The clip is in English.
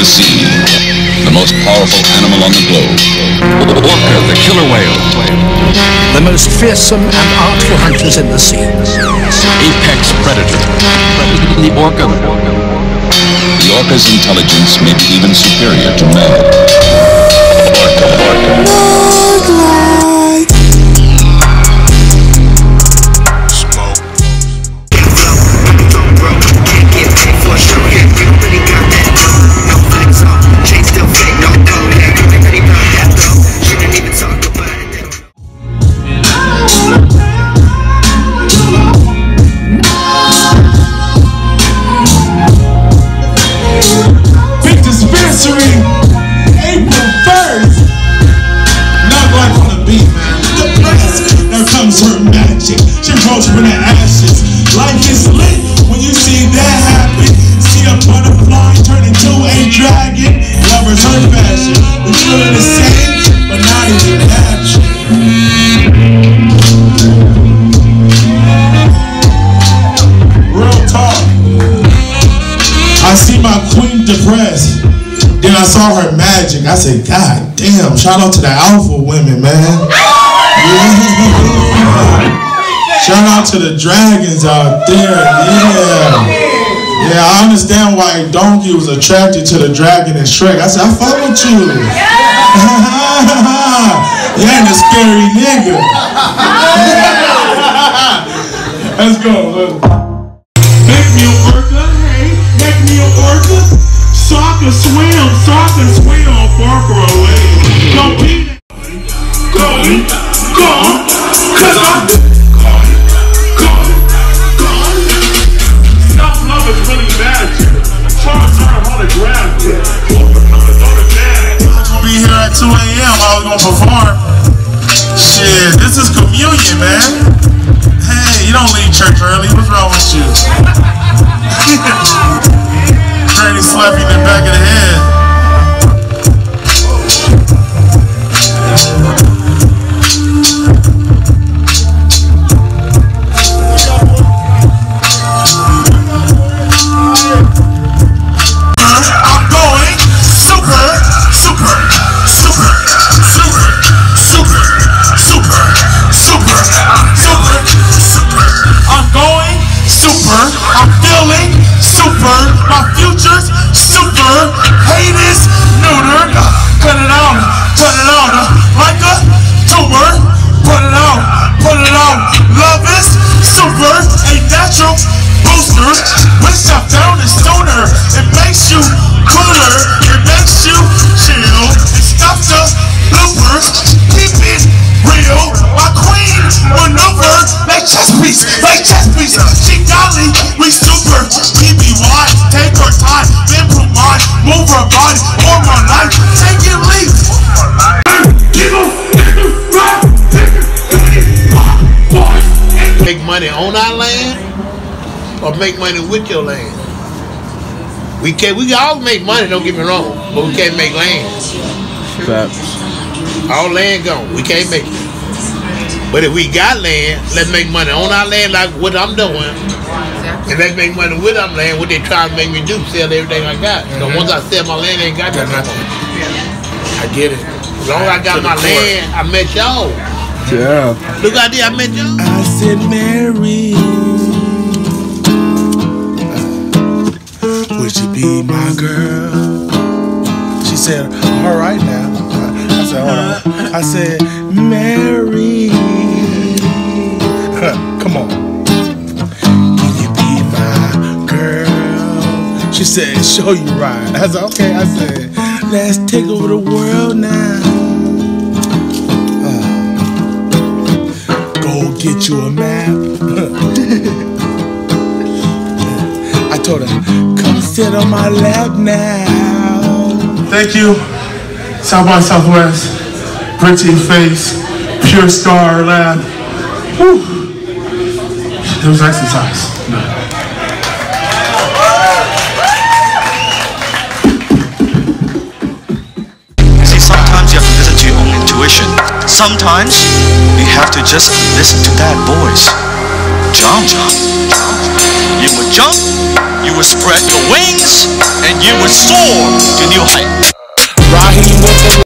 the sea, the most powerful animal on the globe. Walker, the killer whale. The most fearsome and artful hunters in the sea. Apex predator. The orca. The orca's intelligence may be even superior to man. Orca. Depressed. Then I saw her magic. I said, God damn, shout out to the alpha women, man. Yeah. Shout out to the dragons out there. Yeah. Yeah, I understand why Donkey was attracted to the dragon in Shrek. I said, I fuck with you. Yeah, and a scary nigga. Let's go. Make me an orca. Hey, make me an orca. Sock and swim, far, far away. Don't be that. Gone, cause I'm gone. Self-love is really bad at you. Charles learned how to grab you. I'm gonna be here at 2 a.m. I was gonna perform. Shit, this is communion, man. Hey, you don't leave church early. What's wrong with you? Granny slapped me in the back of the head. I'm going super. I'm going super. I'm feeling super. My future's super. Haters neuter. Cut it on, like a tuber. Put it on. Love is super, a natural booster. Wish I found it sooner. It makes you cooler. It makes you chill. It stops the bloopers. Keep it real. My queen went over like chess piece, like chess piece. She golly, we super. Take her time, improve mine, move her body, warm her life, take it, leave. Make money on our land or make money with your land. We can't, we can all make money, don't get me wrong, but we can't make land. All land gone, we can't make it. But if we got land, let's make money on our land like what I'm doing. And let's make money with our land, what they try to make me do, sell everything I got. So once I sell my land, I ain't got nothing. I get it. As long as I got my land, I met y'all. Yeah. Look out there, I met y'all. I said, Mary, would you be my girl? She said, all right now. I said, hold on. I said, Mary. Come on. She said, show you right. I said, okay. I said, let's take over the world now. Go get you a map. I told her, come sit on my lap now. Thank you, South by Southwest, Pretty Face, Pure Star Lab. Whew. It was exercise. No. Sometimes you have to just listen to that voice. Jump. You will jump. You You would spread your wings and you would soar to new heights. Raheem